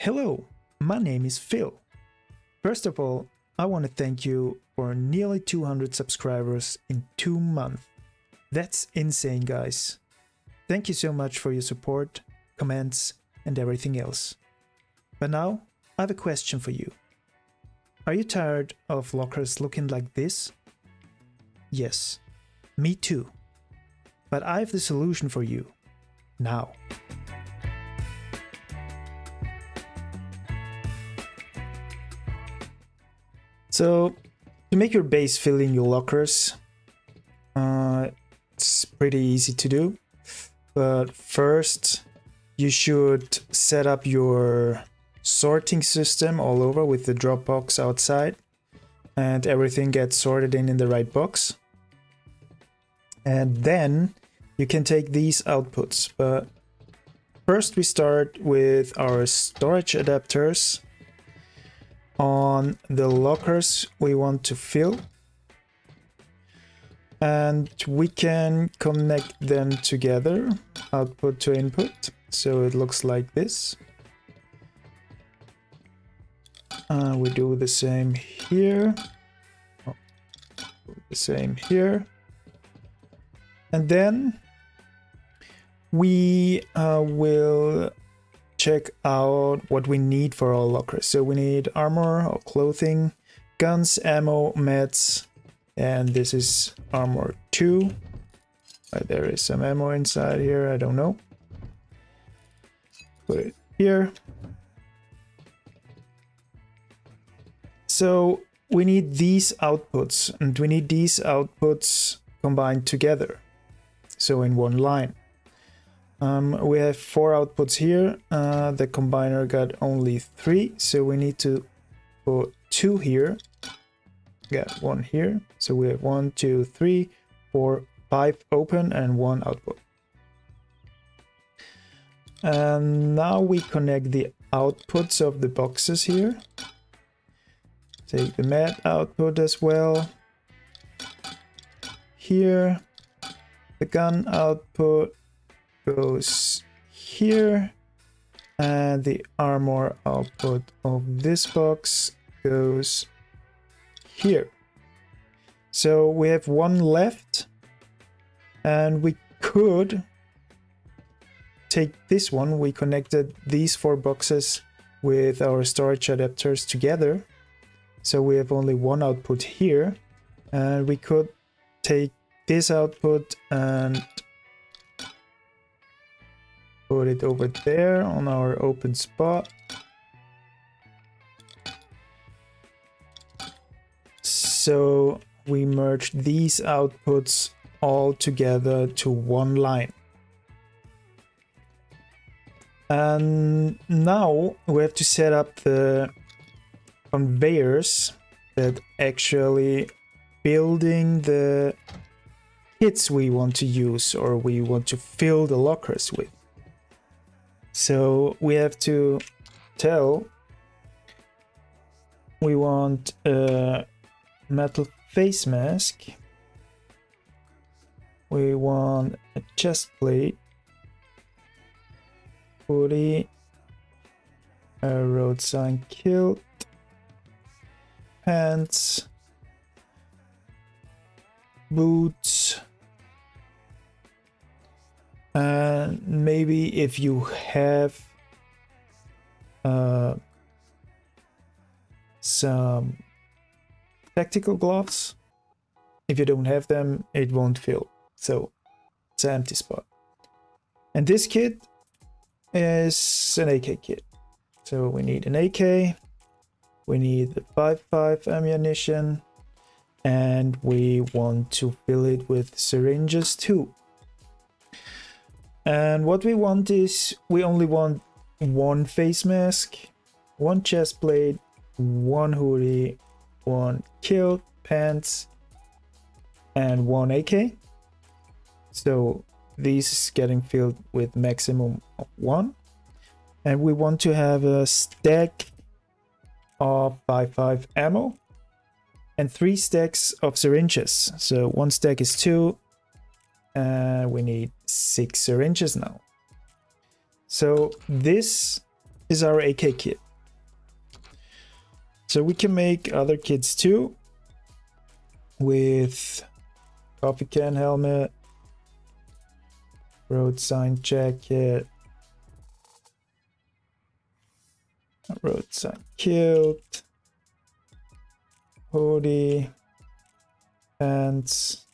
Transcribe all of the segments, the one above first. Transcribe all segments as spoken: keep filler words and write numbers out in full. Hello, my name is Phil. First of all, I want to thank you for nearly two hundred subscribers in two months. That's insane, guys. Thank you so much for your support, comments, and everything else. But now, I have a question for you. Are you tired of lockers looking like this? Yes, me too. But I have the solution for you. Now. So, to make your base fill in your lockers, uh, it's pretty easy to do. But first, you should set up your sorting system all over with the drop box outside, and everything gets sorted in in the right box. And then you can take these outputs. But first, we start with our storage adapters. On the lockers we want to fill, and we can connect them together, output to input, so it looks like this. Uh, we do the same here, oh, the same here, and then we uh, will check out what we need for our lockers. So we need armor or clothing, guns, ammo, meds, and this is armor two. Uh, there is some ammo inside here, I don't know. Put it here. So we need these outputs, and we need these outputs combined together, so in one line. Um, we have four outputs here, uh, the combiner got only three, so we need to put two here, got one here, so we have one, two, three, four, five open and one output. And now we connect the outputs of the boxes here, take the med output as well, here, the gun output goes here, and the armor output of this box goes here. So we have one left, and we could take this one. We connected these four boxes with our storage adapters together, so we have only one output here, and we could take this output and put it over there on our open spot. So we merge these outputs all together to one line. And now we have to set up the conveyors that actually building the kits we want to use or we want to fill the lockers with. So we have to tell we want a metal face mask, we want a chest plate, hoodie, a road sign kilt, pants, boots. And maybe if you have uh, some tactical gloves, if you don't have them, it won't fill. So it's an empty spot. And this kit is an A K kit. So we need an A K, we need the five five ammunition, and we want to fill it with syringes too. And what we want is, we only want one face mask, one chest plate, one hoodie, one kilt, pants, and one A K. So these is getting filled with maximum of one. And we want to have a stack of five five ammo and three stacks of syringes. So one stack is two. Uh, we need six syringes now. So this is our A K kit. So we can make other kits too with coffee can helmet, road sign jacket, road sign kilt, hoodie, pants,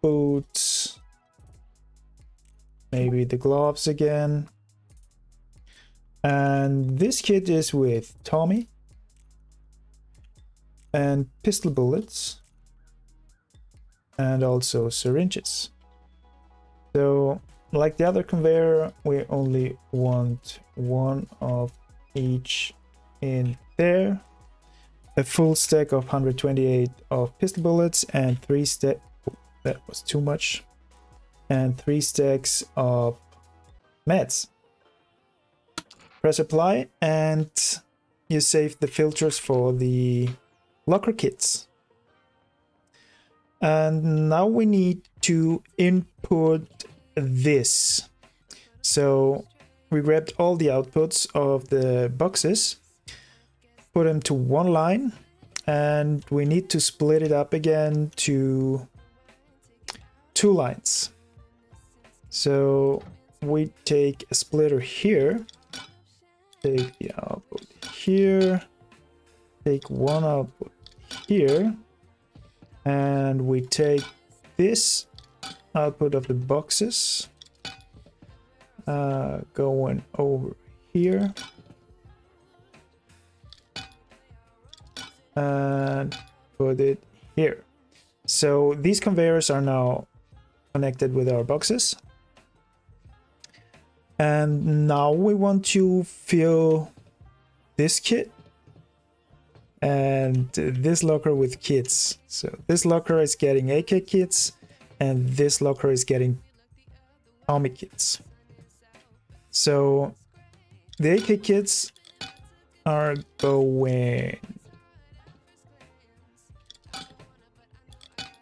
boots, maybe the gloves again. And this kit is with Tommy and pistol bullets and also syringes. So like the other conveyor, we only want one of each in there. A full stack of one hundred twenty-eight of pistol bullets and three stack oh, that was too much and three stacks of meds. Press apply and you save the filters for the locker kits. And now we need to input this. So we grabbed all the outputs of the boxes, put them to one line, and we need to split it up again to two lines. So we take a splitter here, take the output here, take one output here, and we take this output of the boxes uh, going over here, and put it here. So these conveyors are now connected with our boxes. And now we want to fill this kit and this locker with kits. So this locker is getting A K kits and this locker is getting Tommy kits. So the A K kits are going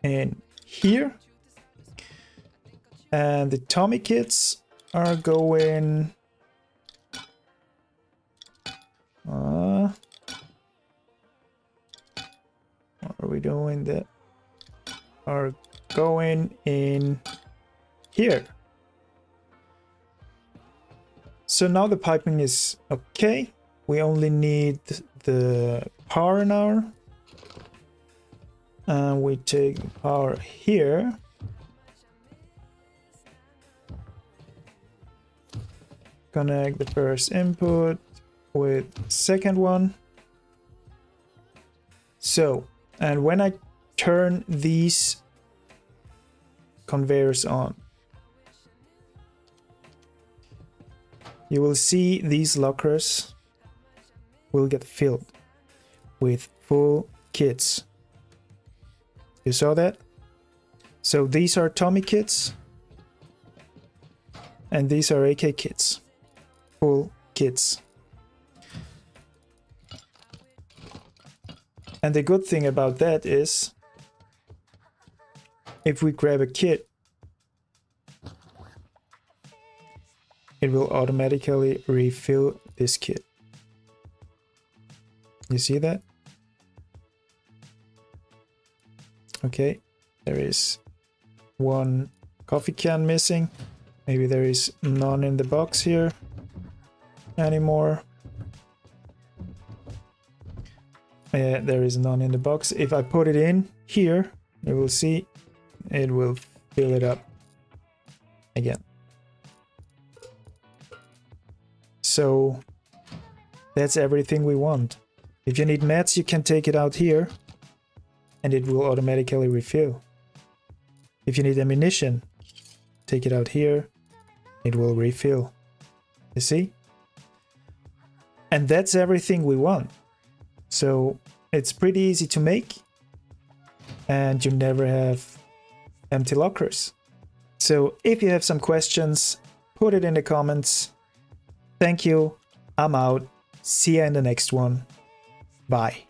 in here, and the Tommy kits are going uh, what are we doing that are going in here. So now the piping is okay. We only need the power now, and we take the power here. Connect the first input with second one. So, and when I turn these conveyors on, you will see these lockers will get filled with full kits. You saw that? So these are Tommy kits and these are A K kits. Full kits. And the good thing about that is if we grab a kit, it will automatically refill this kit. You see that? Okay, there is one coffee can missing. Maybe there is none in the box here anymore. Yeah, there is none in the box. If I put it in here, you will see it will fill it up again. So that's everything we want. If you need meds, you can take it out here and it will automatically refill. If you need ammunition, take it out here, it will refill. You see? And that's everything we want. So it's pretty easy to make and you never have empty lockers. So if you have some questions, put it in the comments. Thank you. I'm out. See you in the next one. Bye.